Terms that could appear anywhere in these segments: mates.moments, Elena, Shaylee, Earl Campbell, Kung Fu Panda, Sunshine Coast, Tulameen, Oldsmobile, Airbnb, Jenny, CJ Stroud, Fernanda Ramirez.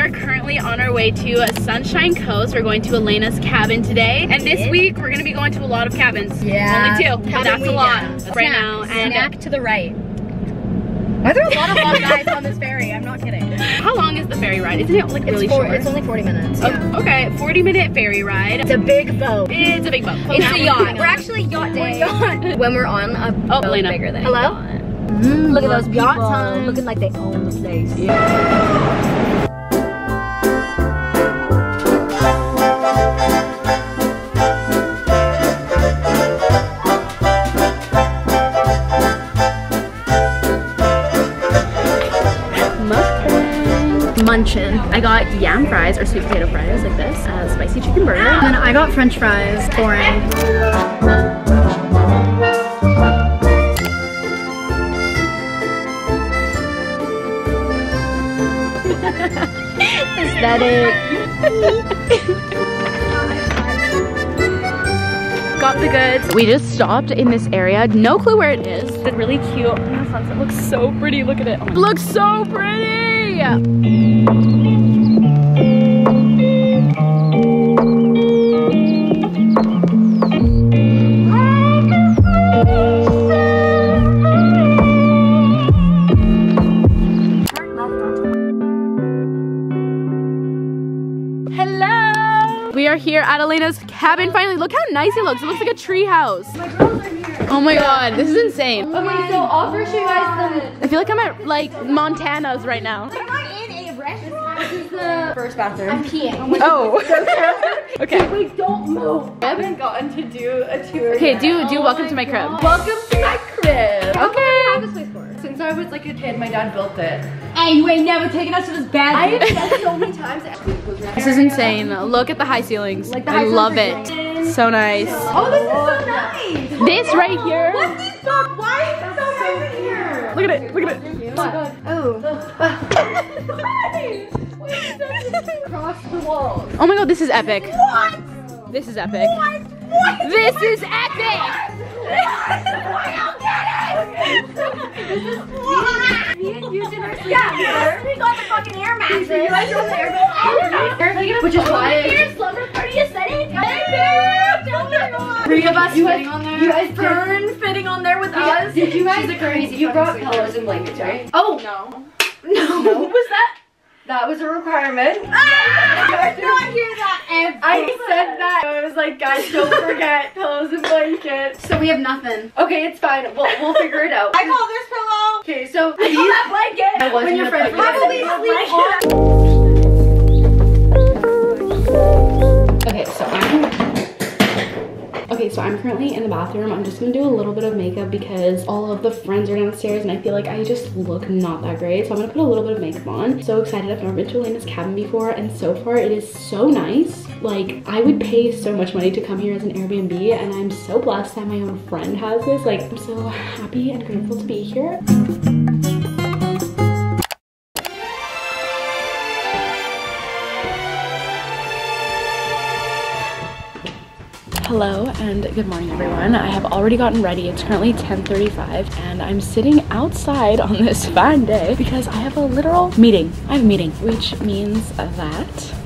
are currently on our way to Sunshine Coast. We're going to Elena's cabin today. And this week, we're gonna be going to a lot of cabins. Yeah. Only two. That's a lot right now. And snack to the right. Why are there a lot of hot guys on this ferry? I'm not kidding. How long is the ferry ride? Isn't it like really short? It's only 40 minutes. Yeah. Oh, okay, 40-minute ferry ride. It's a big boat. It's a big boat. It's a yacht. We're actually yacht day. When we're on a boat bigger than a yacht. Look at those people looking like they own the place. Yeah. Munchin'. I got yam fries or sweet potato fries like this, spicy chicken burger. And then I got french fries, boring. Aesthetic. Got the goods. We just stopped in this area. No clue where it is. It's really cute. Oh, the sunset looks so pretty. Look at it. Oh, looks so pretty. Yeah. Hello! We are here at Elena's cabin finally. Look how nice it looks. It looks like a tree house. Oh my god, this is insane. Okay, so I'll first show you guys the... I feel like I'm at, like, Montana's right now. I'm not in a restaurant. This is the first bathroom. I'm peeing. Oh. So okay. Please don't move. I haven't gotten to do a tour yet. do welcome to my crib. Welcome to my crib. How long have this place for? Since I was, like, a kid, my dad built it. And you ain't never taken us to this bathroom. I have said so many times. This is insane. Look at the high ceilings. Like the high ceilings. I love it. So nice. Oh, this is so nice. This right here. What the fuck? Why is it so nice in here? Look at it. Look at it. What? Oh. Cross the walls. Oh my god, this is epic. What? This is epic. What? This is epic. This is wild. Me and you did our sleep. Yeah, we got the fucking air mattress. You guys are there. Which is why. Here's slumber party aesthetic. Three of us sitting on there. You guys Fern fitting on there with us. Did you guys? She's a crazy. You brought pillows and blankets, right? Oh no. No. What was that? That was a requirement. Ah! No, I hear that ever. I said that. I was like, guys, don't forget pillows and blankets. So we have nothing. Okay, it's fine. We'll figure it out. I call this pillow. Okay, so I call that blanket. When your friend probably sleep on. Okay, so I'm currently in the bathroom. I'm just gonna do a little bit of makeup because all of the friends are downstairs and I feel like I just look not that great. So I'm gonna put a little bit of makeup on. So excited. I've never been to Elena's cabin before and so far it is so nice. Like, I would pay so much money to come here as an Airbnb and I'm so blessed that my own friend has this. Like, I'm so happy and grateful to be here. Hello and good morning everyone. I have already gotten ready. It's currently 10:35 and I'm sitting outside on this fine day because I have a literal meeting. I have a meeting, which means that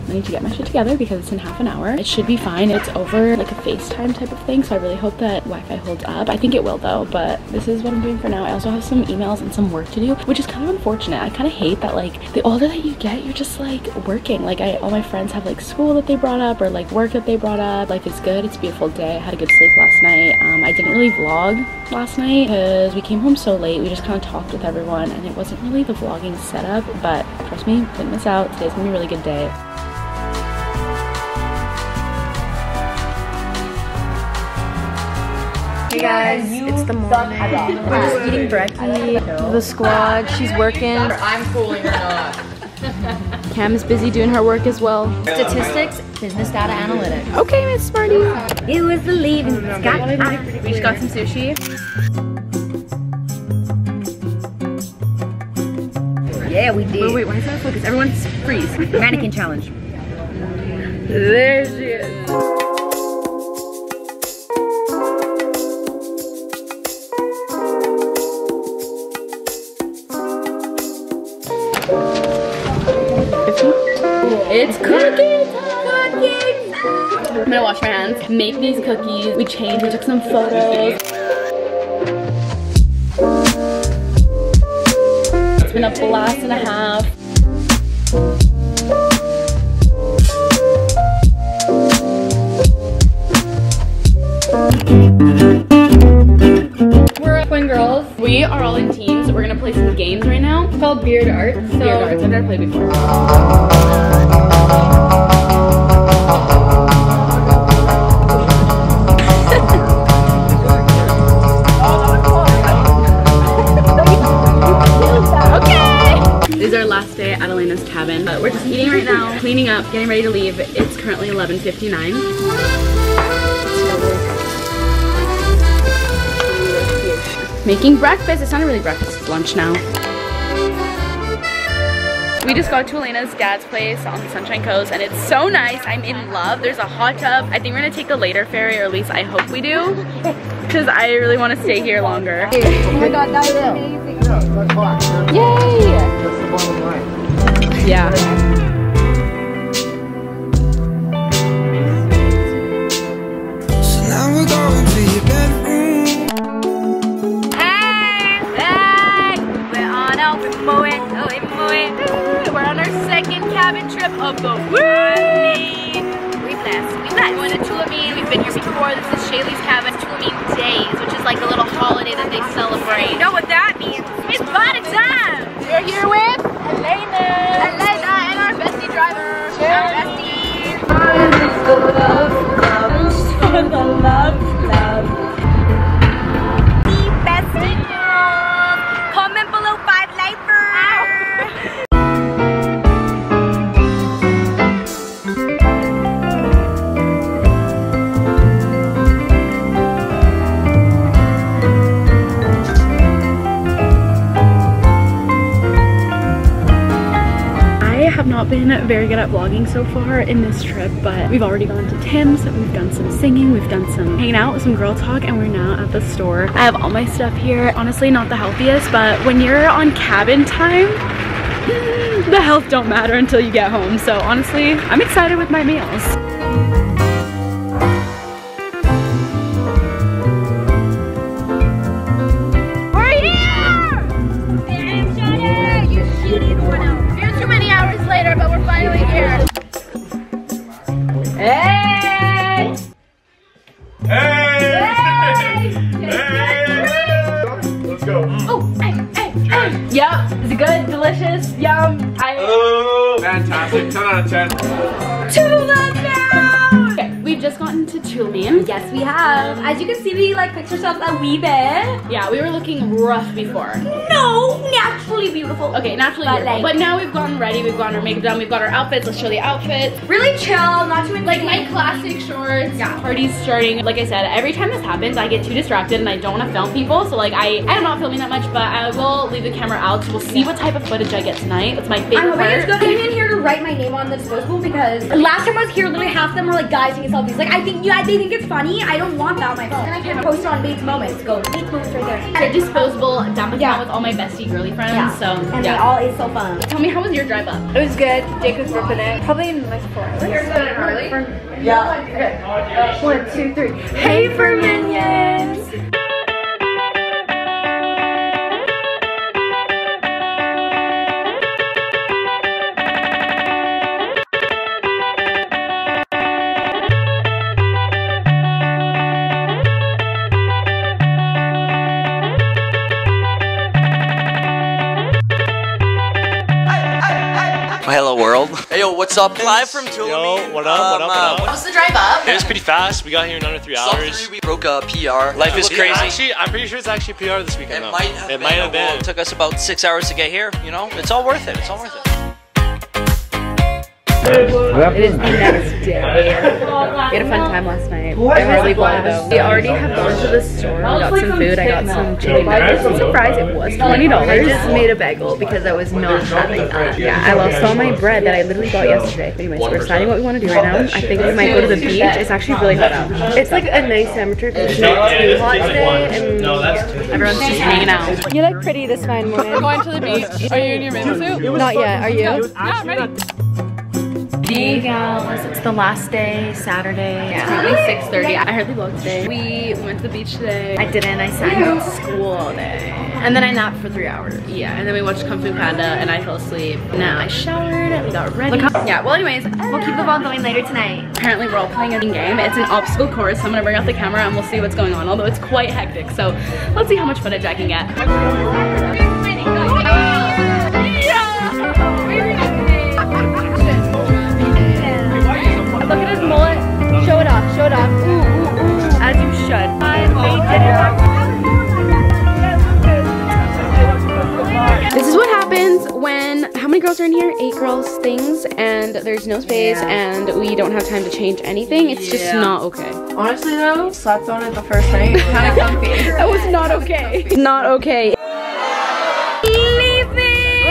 I need to get my shit together because it's in half an hour. It should be fine. It's over like a FaceTime type of thing, so I really hope that Wi-Fi holds up. I think it will though, but this is what I'm doing for now. I also have some emails and some work to do, which is kind of unfortunate. I kind of hate that, like, the older that you get, you're just like working. Like, all my friends have like school that they brought up or like work that they brought up. Life is good. It's a beautiful day. I had a good sleep last night. I didn't really vlog last night because we came home so late. We just kind of talked with everyone and it wasn't really the vlogging setup, but trust me, didn't miss out. Today's gonna be a really good day. Hey guys, it's the morning. We're just eating brekkie. The squad, she's working. I'm cooling or not. Cam is busy doing her work as well. Statistics, business data analytics. Okay, Miss Smarty. It was the leaving. We just got some sushi. Yeah, we did. Wait, why is that focus? Everyone's freeze. Mannequin challenge. There she is. Thank you. gonna wash my hands, make these cookies. We changed, we took some photos. It's been a blast and a half. We're twin girls. We are all in teams. We're gonna play some games right now. It's called Beard Arts. So Beard Arts, I've never played before. Cabin. We're just eating right now, cleaning up, getting ready to leave. It's currently 11:59. Making breakfast. It's not really breakfast, it's lunch now. We just got to Elena's dad's place on the Sunshine Coast and it's so nice. I'm in love. There's a hot tub. I think we're gonna take the later ferry, or at least I hope we do, because I really want to stay here longer. Oh my god, that is amazing. Yay! That's the bottom line. Yeah. So now we're going to your bedroom. Hey, back! We're on our We're on our second cabin trip of the week. We blessed. We blessed. We're going to Tulameen. We've been here before. This is Shaylee's cabin. Tulameen Days, which is like a little holiday that they celebrate. You know what that means? It's party time. We're here with Elena and our bestie driver, Jenny. The bestie girls. Comment below 5 Been very good at vlogging so far in this trip, but we've already gone to Tim's, we've done some singing, we've done some hanging out, some girl talk, and we're now at the store. I have all my stuff here. Honestly, not the healthiest, but when you're on cabin time, the health don't matter until you get home. So honestly, I'm excited with my meals. Yum! Fantastic! 10 out of 10. Tulameen! Okay, we've just gotten to Tulameen. Yes, we have. As you can see, we like picked ourselves a wee bit. Yeah, we were looking rough before. No, naturally beautiful. Okay, naturally beautiful. Like, but now we've gotten ready. We've gotten our makeup done. We've got our outfits. Let's show the outfits. Really chill. Not too like my classic shorts. Yeah. Party's starting. Like I said, every time this happens, I get too distracted and I don't want to film people. So like I'm not filming that much, but I will leave the camera out. So we'll see what type of footage I get tonight. That's my favorite part. It's good. I came in here to write my name on the disposable because last time I was here, literally half of them were like, guys, taking selfies. Like they think it's funny. I don't want that on my phone. And I can post it on Bates Moments. Go Bates Moments right there. They're disposable. Dump account with all my bestie girly friends. Yeah. So and yeah, they all is so fun. Tell me, how was your drive up? It was good. Jake was ripping it. Probably in like 4 hours. Yeah. Okay. 1, 2, 3. Hey for minions. Hello world. Hey yo, what's up? Live from Tulameen. Yo, what up, what up? How's the drive up? It was pretty fast. We got here in under 3 hours. We broke a PR. Life is crazy. Actually, I'm pretty sure it's actually PR this weekend. It might have been. It took us about 6 hours to get here. You know, it's all worth it. It's all worth it. It is the next day. We had a fun time last night. I'm really glad though. We already have gone to the store. We got some food. I got some chicken nuggets. I'm surprised it was $20. I just made a bagel because I was not having that. Yeah, I lost all my bread that I literally got yesterday. Anyways, we're deciding what we want to do right now. I think we might go to the beach. It's actually really hot out. It's like a nice temperature because it's not too hot today and everyone's just hanging out. You look pretty this fine morning. We're going to the beach. Are you in your swimsuit? Not yet. Are you? Yeah, I'm ready. There you go. It's the last day, Saturday. Yeah. It's currently 6:30. I hardly vlogged today. We went to the beach today. I didn't. I sat in school all day. And then I napped for 3 hours. Yeah, and then we watched Kung Fu Panda and I fell asleep. Now I showered and we got ready. Yeah, well anyways, we'll keep the vlog going later tonight. Apparently we're all playing a game. It's an obstacle course, so I'm gonna bring out the camera and we'll see what's going on, although it's quite hectic. So let's see how much footage I can get. Look at his mullet. Show it off, show it off. Ooh, ooh, ooh. As you should. This is what happens when, how many girls are in here? 8 girls things, and there's no space, and we don't have time to change anything. It's just not okay. Honestly though, slept on it the first night. Kind of comfy. That was not okay. Not okay. Leave it.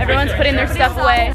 Everyone's putting their stuff away.